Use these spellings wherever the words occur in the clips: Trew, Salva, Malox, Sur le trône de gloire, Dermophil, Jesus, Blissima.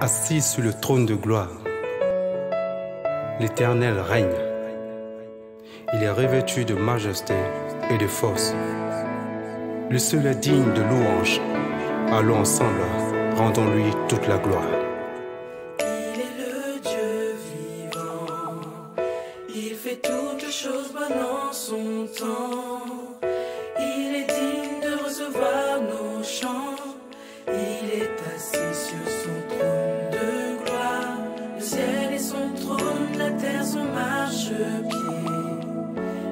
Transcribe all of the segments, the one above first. Assis sur le trône de gloire, l'Éternel règne. Il est revêtu de majesté et de force. Le seul est digne de louange. Allons ensemble, rendons-lui toute la gloire. Il est le Dieu vivant. Il fait toutes les choses bonnes en son temps. Il est digne de recevoir nos chants. Il est assis sur son trône de gloire. Le ciel est son trône, la terre son marchepied.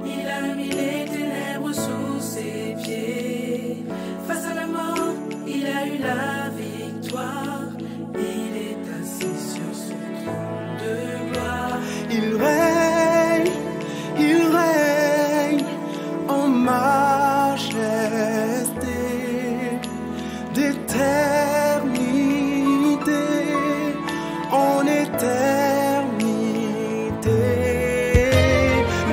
Il a mis les ténèbres sous ses pieds. Face à la mort, il a eu la victoire. Il est assis sur son trône de gloire. Il règne en majesté d'éternité en éternité.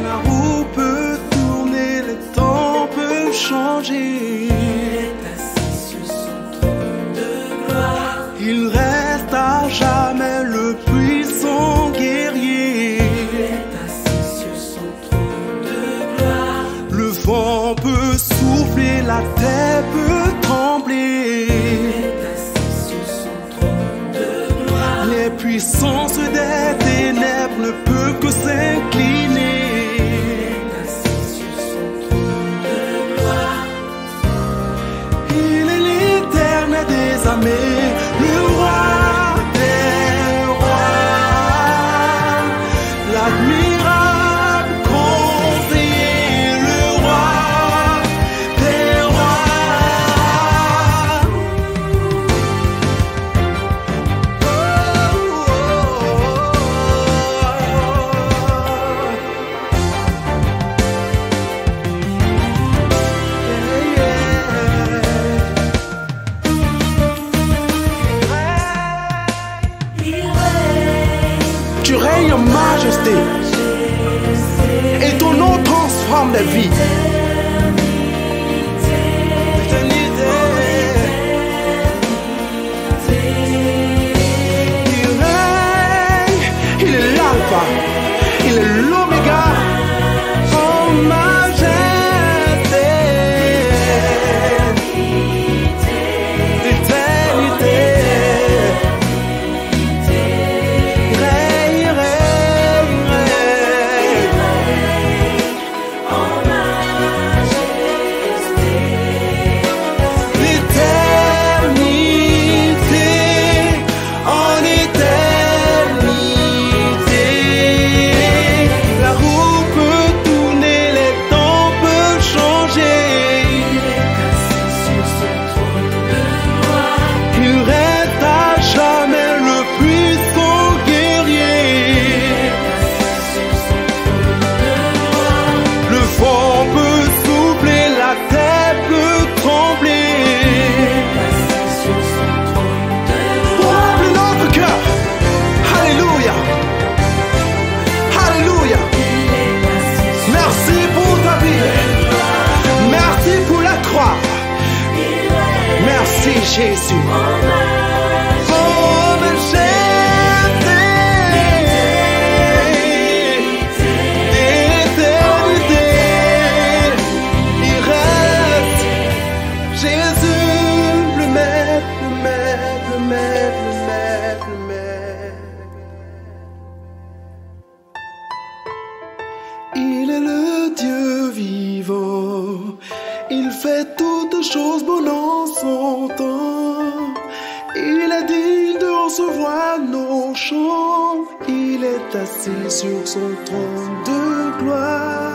La roue peut tourner, le temps peut changer. Il est assis sur son trône de gloire. Il reste à jamais le puissant guerrier. Il est assis sur son trône de gloire. Le vent peut souffler, la terre peut trembler. Il est assis sur son trône de gloire. Les puissances des ténèbres ne peuvent que s'incliner. Il est assis sur son trône de gloire. Il est l'Éternel des armées, le roi des rois, l'admirable conseiller, le roi des rois. Oh, oh, oh, oh. Yeah, yeah. Tu règnes en majesté et ton nom transforme la vie. Il règne, il est l'alpha, il est l'oméga en majesté d'éternité. Règne, règne, règne. L'éternité en éternité. La roue peut tourner, les temps peuvent changer. Il est assis sur son trône de gloire. Il reste à jamais le puissant guerrier. Sur son trône de gloire. Le vent peut souffler, la terre peut trembler. Assis sur son trône de gloire. Tremble notre cœur. Alléluia. Alléluia. Il est assis sur Merci pour ta vie. Merci pour la croix. Il règne Merci Jésus. en majesté. Oh, majesté d'éternité. Il reste Jésus, le maître, le maître, le maître, le maître, le maître. Il est le Dieu vivant. Il fait toutes choses bonnes en son temps. Il est digne de recevoir nos chants. Il est assis sur son trône de gloire.